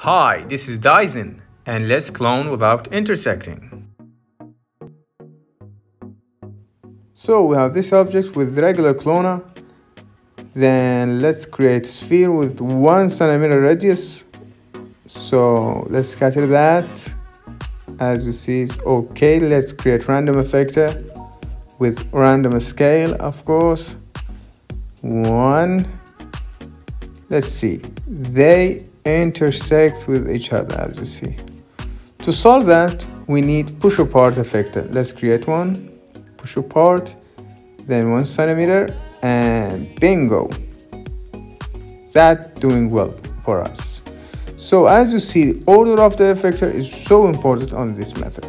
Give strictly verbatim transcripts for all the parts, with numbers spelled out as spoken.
Hi, this is Diyz three n, and let's clone without intersecting. So we have this object with regular cloner. Then let's create sphere with one centimeter radius. So let's scatter that. As you see, it's okay. Let's create random effector with random scale, of course. One. Let's see. They intersect with each other, as you see. To solve that, we need push apart effector. Let's create one. Push apart, then one centimeter, and bingo. That doing well for us. So as you see, the order of the effector is so important on this method.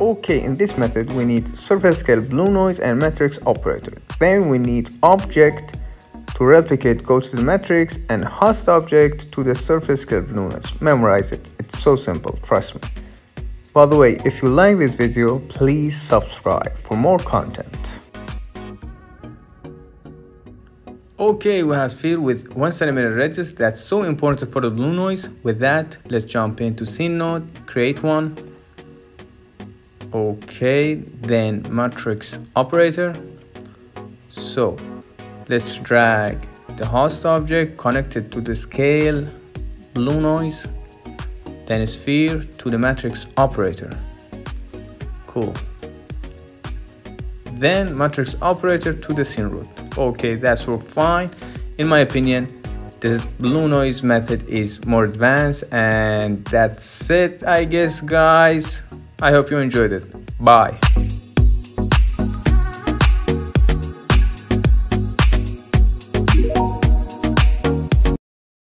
Okay, in this method, we need surface scale blue noise and matrix operator. Then we need object to replicate, go to the matrix, and host object to the surface scale blue noise. Memorize it. It's so simple, trust me. By the way, if you like this video, please subscribe for more content. Okay, we have sphere with one centimeter radius. That's so important for the blue noise. With that, let's jump into scene node, create one. Okay, then matrix operator. So let's drag the host object connected to the scale blue noise, then a sphere to the matrix operator. Cool. Then matrix operator to the scene root. Okay, that's all fine. In my opinion, the blue noise method is more advanced, and that's it, I guess, guys. I hope you enjoyed it. Bye.